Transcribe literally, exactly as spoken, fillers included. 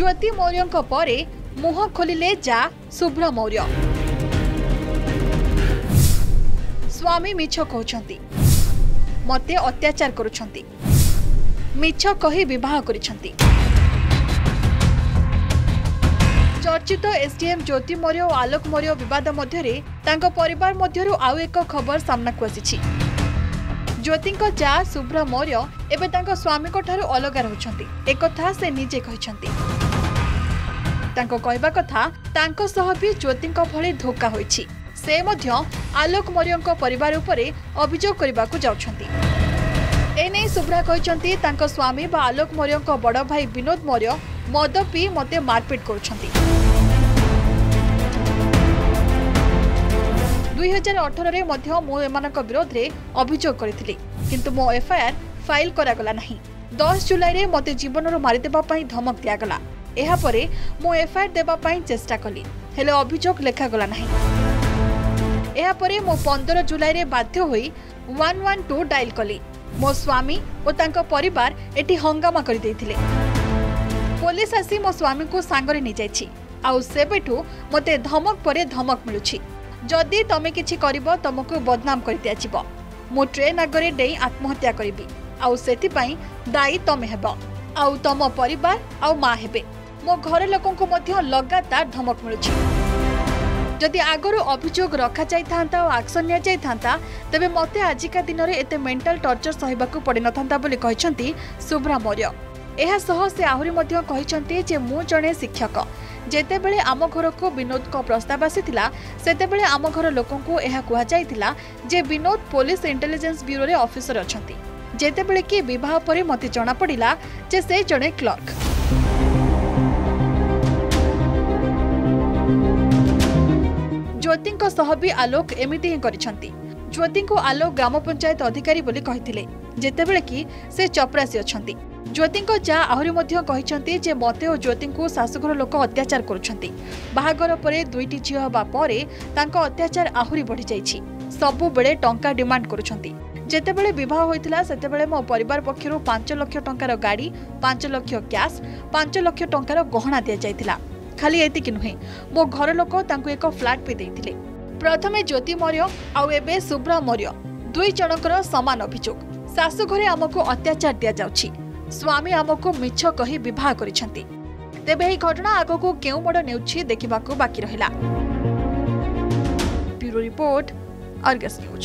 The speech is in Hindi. ज्योति मौर्यंको परे मुह खोलिले जा शुभ्र मौर्य। स्वामी मिछ कहउछंती, मते अत्याचार करुछंती, मिछ कही विवाह करिछंती। चर्चित एसडीएम ज्योति मौर्य और आलोक मौर्य विवाद मध्यरे तांको परिवार मध्यरु आउ एक खबर सामना को आसीछि। ज्योति को जा शुभ्र मौर्य एबे तांको स्वामी को ठारु अलग रहउछंती, एक कथा से निजे कहिछंती। तांको कहबा कथा तांको सह भी ज्योति को भले धोखा होइछि। से मध्य आलोक मौर्य को परिवार उपरे अभियोग करबाकू जाउछंती। एने शुभ्रा कहते तांको स्वामी बा आलोक मौर्य को बड़ भाई विनोद मौर्य मद पी मते मारपीट करुछंती। दो हज़ार अठारह रे मध्य मो एमानक विरोध रे अभियोग करितली, किंतु मो एफआईआर फाइल करा गला नहीं। दस जुलाई रे मते जीवनरो मारि देबा पई धमक दिया गला। एहा परे मो एफआईआर देबा पई चेष्टा कली, हेले अभियोग लेखा गला नहीं। एहा परे मो पंद्रह जुलाई रे बाध्य होई एक एक दो डायल कली। मो स्वामी और तांको परिवार एटी हंगामा करी देथिले। पुलिस आसी मो स्वामी को सांगरे नै जायछि। आउ से बेठू मते धमक परे धमक मिलुछि, जदि तमे किछि करिबो तमको बदनाम करि दियाजिबो। मो ट्रेन आगरे देई आत्महत्या करिबी, आउ सेति पई दाई तमे हेबो, आउ तम परिवार आउ मा हेबे। मो घर लोकन को मध्य लगातार धमक मिलुछि। जदि आगरो अभियोग रखा जाई थांता और एक्शन लिया जाई थांता तबे मते आजिका दिन रे एते मेंटल टॉर्चर सहिबाकू पड़ि न थांता बोली कहिसंती शुभ्रा मौर्य। एहा सह से आहुरी मध्य कहिसंती जे मु जने शिक्षक, जेते बेले आम घर को विनोद को प्रस्ताव आसीतिला सेते बेले आम घर लोकन को एहा कुहा जाईतिला जे विनोद पुलिस इंटेलिजेंस ब्यूरो रे ऑफिसर अछंती, जेते बेले कि विवाह परे मते जाना पड़िला जे से जने क्लर्क। ज्योति को सह भी आलोक एमिति ही करिसंती। ज्योति को आलोक ग्राम पंचायत अधिकारी बोली कहिथिले, जेतेबेले कि से चपरासी अछंती। ज्योति को जा आहुरी मध्य कहिसंती जे मते और ज्योति को सासुघर लोक अत्याचार करुछंती। बाहागर परे दुईटी झियो बा परे तांको अत्याचार आहुरी बढ़ि जायछि। सबु बेले टंका डिमांड करुछंती। जेतेबेले विवाह होइतिला सेतेबेले मो परिवार पक्षरु पांच लाख टंकार गाड़ी, पांच लाख कैश, पांच लाख टंकार गहना दिया जायतिला। खाली एति कि नुहे मो घर लोक तांको एक फ्लाट भी देइथिले। प्रथमे ज्योति मौर्य आउ एबे शुभ्रा मौर्य दुई जनकर समान अभियोग। सासु घरे आमको अत्याचार दिया जाउछि, स्वामी आमको मिछ कही विवाह करिसंती। तेबे एही घटना आगको केउ मोड नेउछि देखिबाकू बाकी रहिला। Bureau report, Argus news.